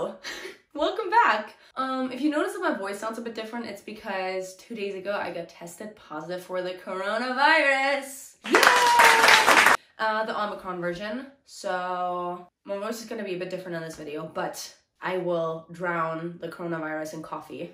Hello! Welcome back! If you notice that my voice sounds a bit different, it's because 2 days ago I got tested positive for the coronavirus! Yay! The Omicron version. So my voice is gonna be a bit different in this video, but I will drown the coronavirus in coffee.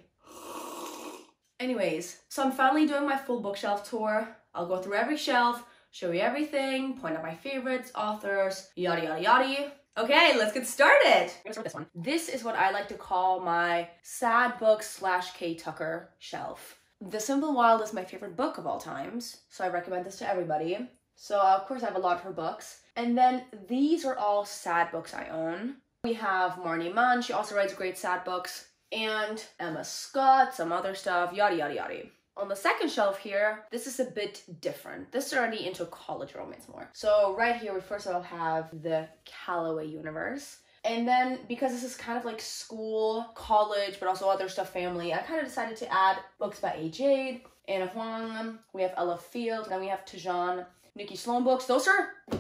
Anyways, so I'm finally doing my full bookshelf tour. I'll go through every shelf, show you everything, point out my favorites, authors, yada yada yada. Okay, let's get started! I'm gonna start with this one. This is what I like to call my sad book / Kay Tucker shelf. The Simple Wild is my favorite book of all times, so I recommend this to everybody. So of course I have a lot of her books. And then these are all sad books I own. We have Marnie Mann, she also writes great sad books, and Emma Scott, some other stuff, yada yada yada. On the second shelf here, this is a bit different. This is already into college romance more. So right here, we first of all have the Calloway universe. And then because this is kind of like school, college, but also other stuff, family, I kind of decided to add books by A. Jade, Anna Huang, we have Ella Field, then we have Tijan, Nikki Sloan books.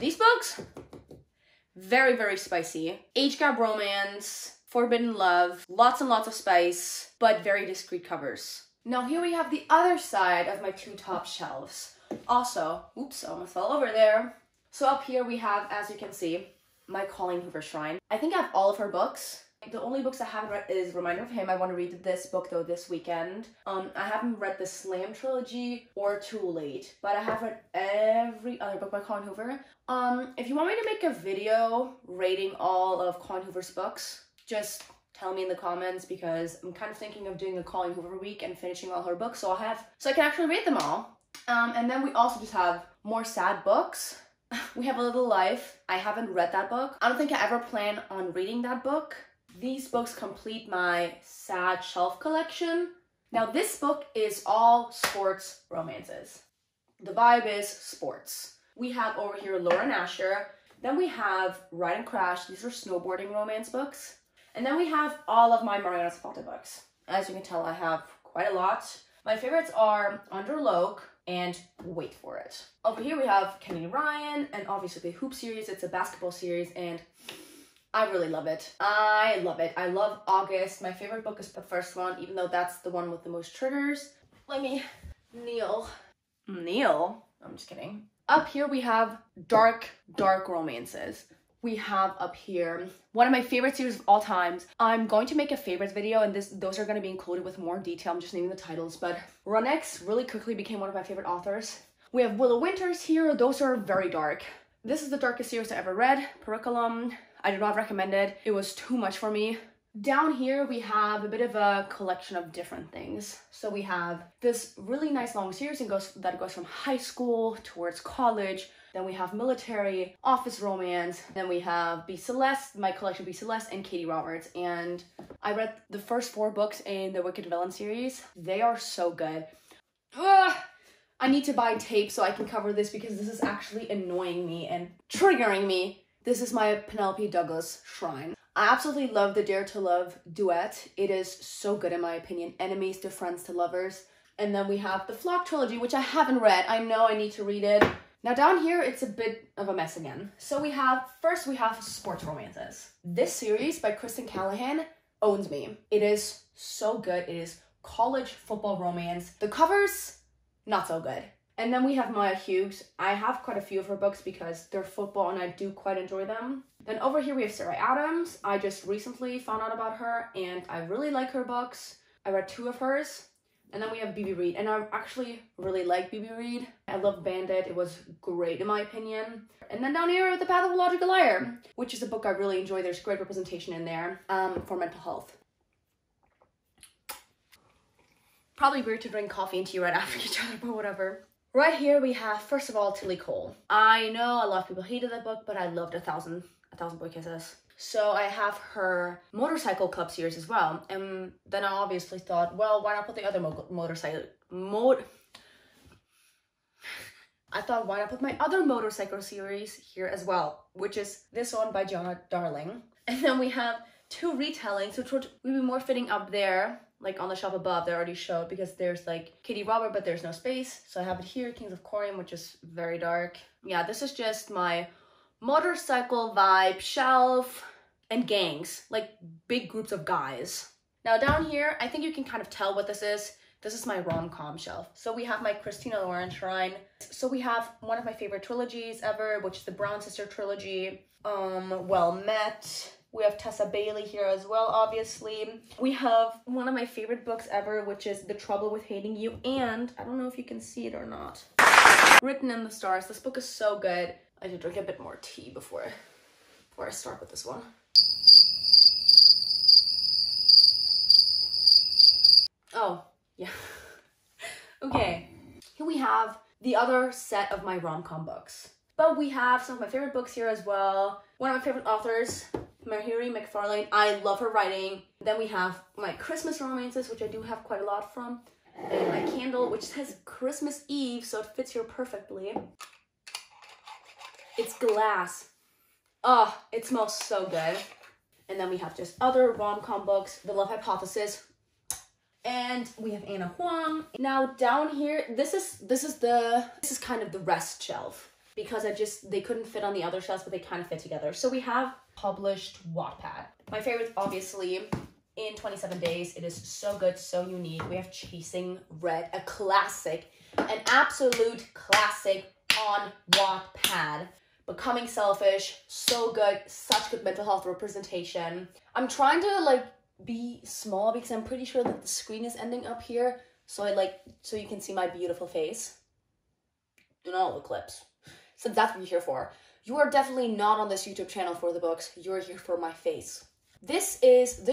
These books, very, very spicy. Age gap romance, forbidden love, lots and lots of spice, but very discreet covers. Now here we have the other side of my two top shelves. Also, oops, I almost fell over there. So up here we have, as you can see, my Colleen Hoover shrine. I think I have all of her books. The only books I haven't read is Reminder of Him. I want to read this book though this weekend. I haven't read the Slam trilogy or Too Late, but I have read every other book by Colleen Hoover. If you want me to make a video rating all of Colleen Hoover's books, just tell me in the comments, because I'm kind of thinking of doing a Colleen Hoover week and finishing all her books, so I can actually read them all. And then we also just have more sad books. We have A Little Life. I haven't read that book. I don't think I ever plan on reading that book. These books complete my sad shelf collection. Now this book is all sports romances. The vibe is sports. We have over here Lauren Asher. Then we have Ride and Crash. These are snowboarding romance books. And then we have all of my Mariana Zapata books. As you can tell, I have quite a lot. My favorites are Under Loke and Wait For It. Over here we have Kenny Ryan, and obviously the Hoop series. It's a basketball series, and I really love it. I love it. I love August. My favorite book is the first one, even though that's the one with the most triggers. Let me kneel. Kneel? I'm just kidding. Up here we have dark, dark romances. We have up here one of my favorite series of all times. I'm going to make a favorites video, and those are going to be included with more detail. I'm just naming the titles, but Ronex really quickly became one of my favorite authors. We have Willow Winters here. Those are very dark. This is the darkest series I ever read. Periculum. I do not recommend it. It was too much for me. Down here we have a bit of a collection of different things. So we have this really nice long series that goes from high school towards college. Then we have military, office romance. Then we have B. Celeste, my collection B. Celeste, and Katie Roberts. And I read the first four books in the Wicked Villain series. They are so good. Ugh! I need to buy tape so I can cover this, because this is actually annoying me and triggering me. This is my Penelope Douglas shrine. I absolutely love the Dare to Love duet. It is so good in my opinion. Enemies to friends to lovers. And then we have the Flock trilogy, which I haven't read. I know I need to read it. Now down here, it's a bit of a mess again. So first we have sports romances. This series by Kristen Callahan owns me. It is so good. It is college football romance. The covers, not so good. And then we have Maya Hughes. I have quite a few of her books because they're football and I do quite enjoy them. Then over here we have Sarah Adams. I just recently found out about her and I really like her books. I read two of hers. And then we have B.B. Reed, and I actually really like B.B. Reed. I love Bandit. It was great in my opinion. And then down here with The Pathological Liar, which is a book I really enjoy. There's great representation in there for mental health. Probably weird to drink coffee and tea right after each other, but whatever. Right here we have, first of all, Tilly Cole. I know a lot of people hated that book, but I loved A Thousand Boy Kisses. So I have her Motorcycle Club series as well. And then I obviously thought, well, why not put the other motorcycle series here as well, which is this one by John Darling. And then we have two retellings, which would be more fitting up there, like on the shelf above. They already showed, because there's like Katie Roberts, but there's no space. So I have it here, Kings of Corium, which is very dark. Yeah, this is just my motorcycle vibe shelf. and gangs, like big groups of guys. Now down here, I think you can kind of tell what this is. This is my rom-com shelf. So we have my Christina Lauren shrine. So we have one of my favorite trilogies ever, which is the Brown Sister trilogy. Well Met. We have Tessa Bailey here as well, obviously. We have one of my favorite books ever, which is The Trouble with Hating You. And I don't know if you can see it or not. Written in the Stars. This book is so good. I need to drink a bit more tea before I start with this one. Oh, yeah. Okay. Here we have the other set of my rom-com books. But we have some of my favorite books here as well. One of my favorite authors, Mahiri McFarlane. I love her writing. Then we have my Christmas romances, which I do have quite a lot from. And my candle, which says Christmas Eve, so it fits here perfectly. It's glass. Oh, it smells so good. And then we have just other rom-com books, The Love Hypothesis. And we have Anna Huang. Now down here, this is kind of the rest shelf, because they couldn't fit on the other shelves, but they kind of fit together. So we have published Wattpad. My favorite, obviously, In 27 Days. It is so good, so unique. We have Chasing Red, a classic, an absolute classic on Wattpad. Becoming Selfish, so good, such good mental health representation. I'm trying to be small because I'm pretty sure that the screen is ending up here, so you can see my beautiful face. Do not look lips. So that's what you're here for. You are definitely not on this YouTube channel for the books. You're here for my face. This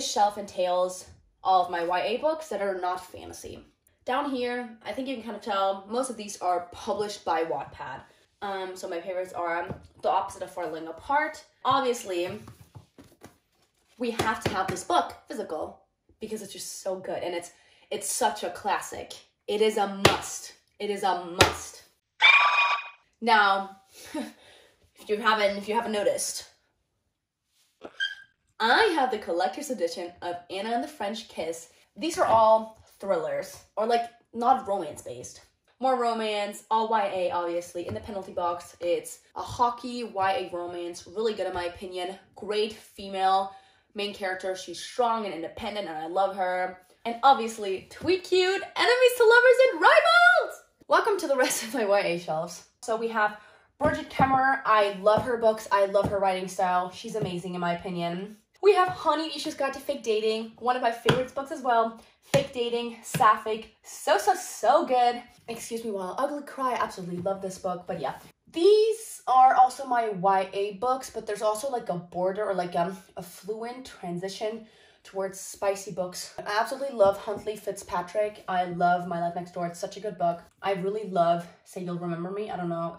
shelf entails all of my YA books that are not fantasy. Down here, I think you can kind of tell, most of these are published by Wattpad. So my favorites are The Opposite of Falling Apart. Obviously, we have to have this book physical because it's just so good, and it's such a classic. It is a must. It is a must. Now, if you haven't noticed, I have the collector's edition of Anna and the French Kiss. These are all thrillers, or not romance based. More romance, all YA, obviously. In the penalty box, it's a hockey YA romance. Really good in my opinion. Great female main character. She's strong and independent, and I love her. And obviously, Tweet Cute, Enemies to Lovers and Rivals! Welcome to the rest of my YA shelves. So we have Bridget Kemmerer. I love her books. I love her writing style. She's amazing in my opinion. We have Honey, Isha's Guide to Fake Dating. One of my favorite books as well. Fake Dating, Sapphic. So, so, so good. Excuse me while I ugly cry. I absolutely love this book, but yeah. These are also my YA books, but there's also a border or a fluent transition towards spicy books. I absolutely love Huntley Fitzpatrick. I love My Life Next Door. It's such a good book. I really love Say You'll Remember Me. I don't know.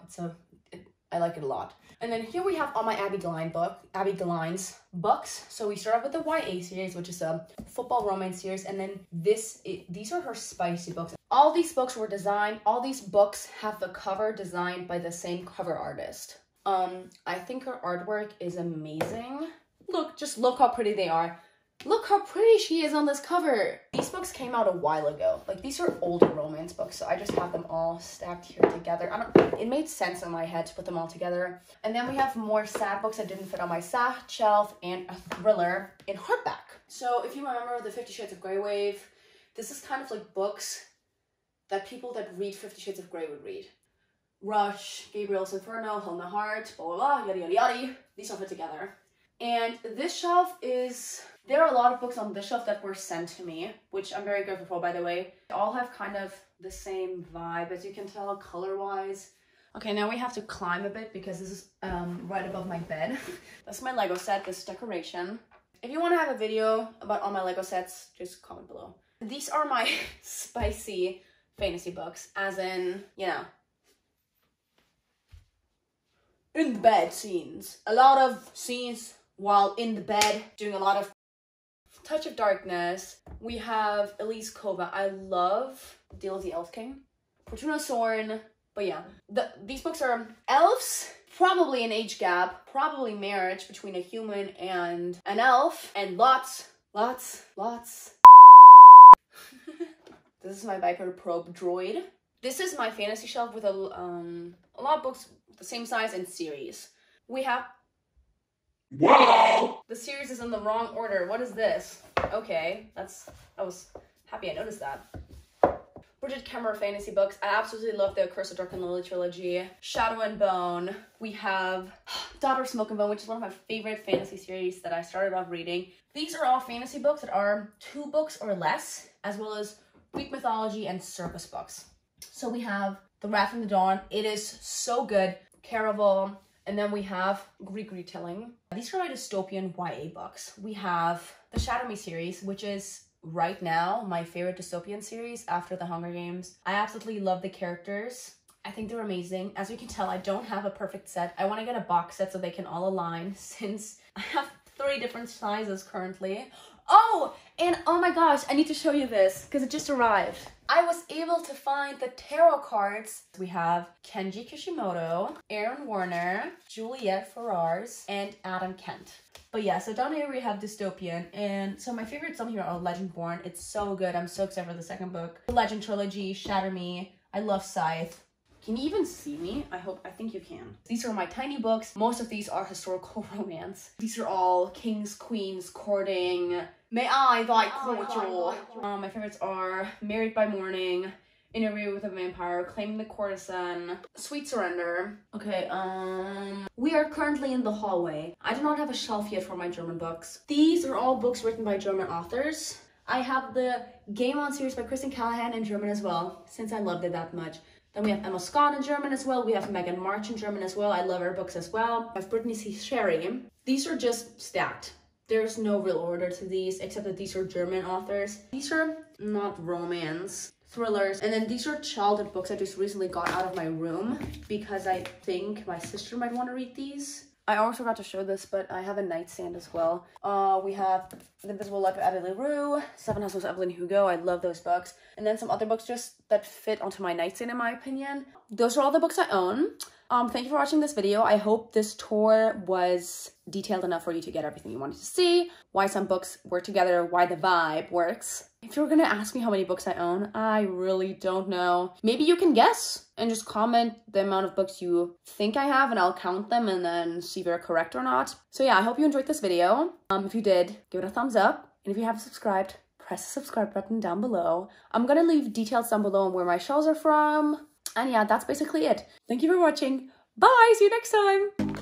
I like it a lot. And then here we have all my Abby Deline's books. So we start off with the YA series, which is a football romance series. And then these are her spicy books. All these books were designed, all these books have the cover designed by the same cover artist. I think her artwork is amazing. Look, just look how pretty they are. Look how pretty she is on this cover. These books came out a while ago. These are older romance books, so I just have them all stacked here together. It made sense in my head to put them all together. And then we have more sad books that didn't fit on my sad shelf, and a thriller in hardback. So if you remember the 50 Shades of Grey wave, this is kind of books that people that read 50 Shades of Grey would read. Rush, Gabriel's Inferno, Hell in the Heart, blah, blah, blah, yada, yada, yada. These all fit together. And this shelf is... There are a lot of books on this shelf that were sent to me, which I'm very grateful for, by the way. They all have kind of the same vibe, as you can tell, color-wise. Okay, now we have to climb a bit because this is right above my bed. That's my Lego set, this decoration. If you want to have a video about all my Lego sets, just comment below. These are my spicy fantasy books, as in, in the bed scenes. A lot of scenes while in the bed, doing a lot of Touch of Darkness. We have Elise Kova. I love Deal of the Elf King. Fortuna Sorn. But yeah, these books are elves, probably an age gap, probably marriage between a human and an elf, and lots. This is my Viper Probe droid. This is my fantasy shelf with a lot of books the same size and series. We have Whoa! The series is in the wrong order. What is this? Okay, that's... I was happy I noticed that. Bridget Kemmerer fantasy books. I absolutely love the Curse of Dark and Lily trilogy. Shadow and Bone. We have Daughter of Smoke and Bone, which is one of my favorite fantasy series that I started off reading. These are all fantasy books that are 2 books or less, as well as Greek mythology and circus books. So we have The Wrath and the Dawn. It is so good. Caraval. And then we have Greek retelling. These are my dystopian YA books. We have the Shadow Me series, which is right now my favorite dystopian series after The Hunger Games. I absolutely love the characters. I think they're amazing. As you can tell, I don't have a perfect set. I want to get a box set so they can all align, since I have 3 different sizes currently. Oh, and oh my gosh, I need to show you this because it just arrived. I was able to find the tarot cards. We have Kenji Kishimoto, Aaron Warner, Juliette Ferrars, and Adam Kent. But yeah, so down here we have dystopian, and so my favorites on here are Legendborn. It's so good. I'm so excited for the second book. The Legend Trilogy, Shatter Me. I love Scythe. Can you even see me? I think you can. These are my tiny books. Most of these are historical romance. These are all kings, queens, courting. May I thy court rule. My favorites are Married by Morning, Interview with a Vampire, Claiming the Courtesan, Sweet Surrender. Okay, we are currently in the hallway. I do not have a shelf yet for my German books. These are all books written by German authors. I have the Game On series by Kristen Callahan in German as well, since I loved it that much. Then we have Emma Scott in German as well. We have Megan March in German as well. I love her books as well. I have Brittany C. Sherry. These are just stacked. There's no real order to these, except that these are German authors. These are not romance, thrillers. And then these are childhood books I just recently got out of my room because I think my sister might want to read these. I almost forgot to show this, but I have a nightstand as well. We have The Invisible Life of Adelie Rue, Seven Husbands of Evelyn Hugo. I love those books. And then some other books just that fit onto my nightstand, in my opinion. Those are all the books I own. Thank you for watching this video. I hope this tour was detailed enough for you to get everything you wanted to see, why some books work together, why the vibe works. If you were gonna ask me how many books I own, I really don't know. Maybe you can guess and just comment the amount of books you think I have, and I'll count them and then see if you're correct or not. So yeah, I hope you enjoyed this video. If you did, give it a thumbs up. And if you haven't subscribed, press the subscribe button down below. I'm gonna leave details down below on where my shelves are from. And yeah, that's basically it. Thank you for watching. Bye, see you next time.